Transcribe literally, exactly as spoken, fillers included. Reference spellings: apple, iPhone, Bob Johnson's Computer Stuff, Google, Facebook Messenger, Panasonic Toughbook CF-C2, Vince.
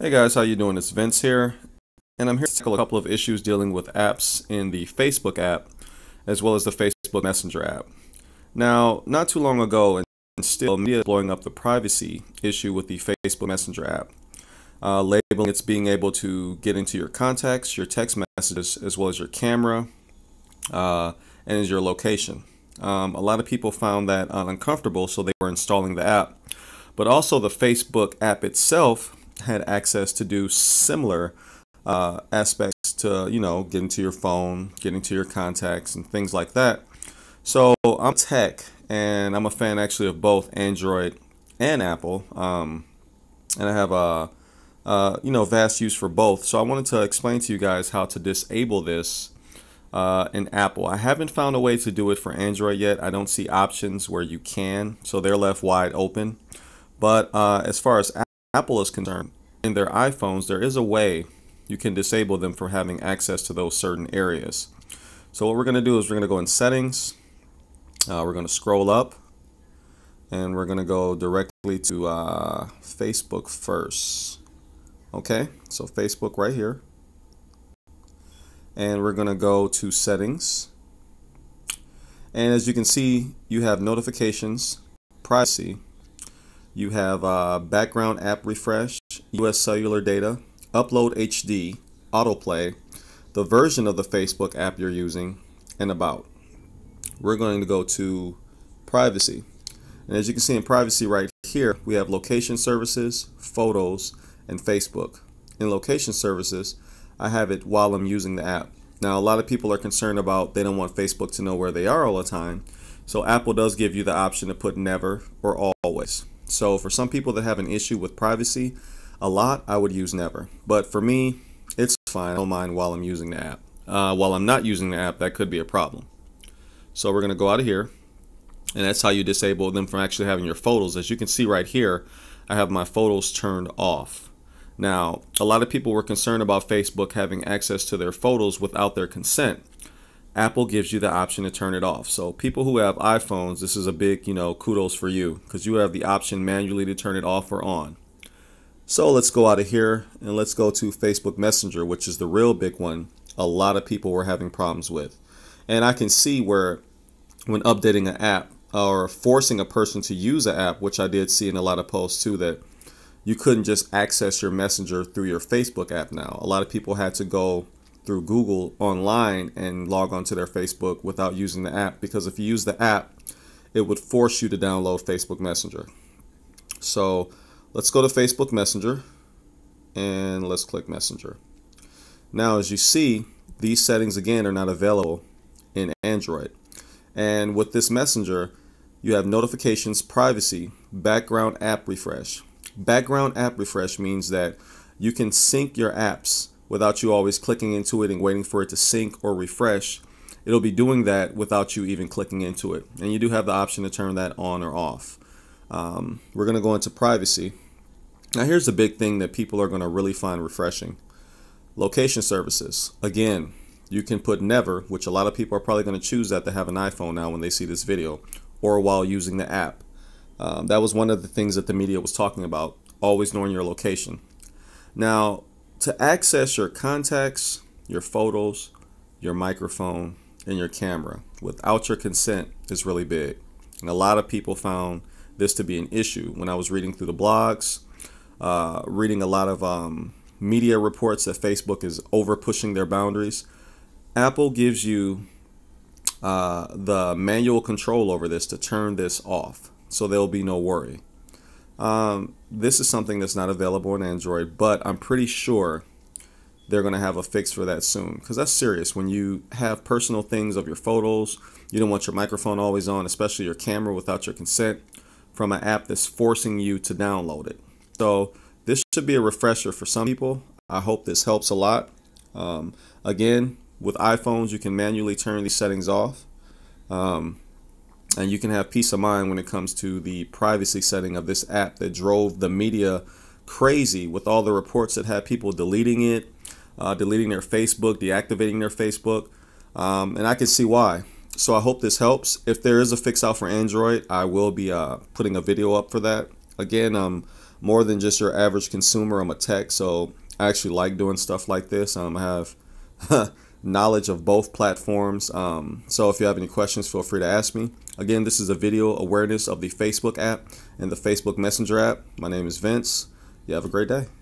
Hey guys, how you doing? It's Vince here, and I'm here to tackle a couple of issues dealing with apps in the Facebook app, as well as the Facebook Messenger app. Now, not too long ago, and still media is blowing up the privacy issue with the Facebook Messenger app, uh, labeling it's being able to get into your contacts, your text messages, as well as your camera, uh, and your location. Um, a lot of people found that uncomfortable, so they were installing the app. But also the Facebook app itself had access to do similar uh, aspects to, you know, getting to your phone, getting to your contacts and things like that. So I'm tech, and I'm a fan actually of both Android and Apple, um, and I have a, a you know, vast use for both. So I wanted to explain to you guys how to disable this uh, in Apple. I haven't found a way to do it for Android yet. I don't see options where you can, so they're left wide open. But uh, as far as Apple is concerned, in their iPhones, there is a way you can disable them from having access to those certain areas. So what we're going to do is we're going to go in settings, uh, we're going to scroll up, and we're going to go directly to uh, Facebook first. Okay, so Facebook right here. And we're going to go to settings. And as you can see, you have notifications, privacy. You have uh, background app refresh, U S cellular data, upload H D, autoplay, the version of the Facebook app you're using, and about. We're going to go to privacy. And as you can see in privacy right here, we have location services, photos, and Facebook. In location services, I have it while I'm using the app. Now, a lot of people are concerned about they don't want Facebook to know where they are all the time. So Apple does give you the option to put never or always. So for some people that have an issue with privacy a lot, I would use never. But for me, it's fine. I don't mind while I'm using the app. Uh, while I'm not using the app, that could be a problem. So we're going to go out of here. And that's how you disable them from actually having your photos. As you can see right here, I have my photos turned off. Now, a lot of people were concerned about Facebook having access to their photos without their consent. Apple gives you the option to turn it off. So people who have iPhones, this is a big, you know, kudos for you, because you have the option manually to turn it off or on. So let's go out of here and let's go to Facebook Messenger, which is the real big one a lot of people were having problems with. And I can see where when updating an app or forcing a person to use an app, which I did see in a lot of posts too, that you couldn't just access your Messenger through your Facebook app now. A lot of people had to go through Google online and log onto their Facebook without using the app, because if you use the app, it would force you to download Facebook Messenger. So let's go to Facebook Messenger and let's click Messenger. Now, as you see, these settings again are not available in Android. And with this Messenger, you have notifications, privacy, background app refresh. Background app refresh means that you can sync your apps without you always clicking into it and waiting for it to sync or refresh. It'll be doing that without you even clicking into it. And you do have the option to turn that on or off. Um, we're going to go into privacy. Now, here's the big thing that people are going to really find refreshing. Location services. Again, you can put never, which a lot of people are probably going to choose that to have an iPhone now when they see this video, or while using the app. Um, that was one of the things that the media was talking about, always knowing your location. Now, to access your contacts, your photos, your microphone, and your camera without your consent is really big. And a lot of people found this to be an issue. When I was reading through the blogs, uh, reading a lot of um, media reports that Facebook is over pushing their boundaries, Apple gives you uh, the manual control over this to turn this off, so there'll be no worry. Um, this is something that's not available in Android, but I'm pretty sure they're going to have a fix for that soon, because that's serious. When you have personal things of your photos, you don't want your microphone always on, especially your camera, without your consent from an app that's forcing you to download it. So this should be a refresher for some people. I hope this helps a lot. Um, again, with iPhones, you can manually turn these settings off. Um, And you can have peace of mind when it comes to the privacy setting of this app that drove the media crazy with all the reports that had people deleting it, uh, deleting their Facebook, deactivating their Facebook. Um, and I can see why. So I hope this helps. If there is a fix out for Android, I will be uh, putting a video up for that. Again, um, more than just your average consumer. I'm a tech, so I actually like doing stuff like this. Um, I have knowledge of both platforms. Um, so if you have any questions, feel free to ask me. Again, this is a video awareness of the Facebook app and the Facebook Messenger app. My name is Vince. You have a great day.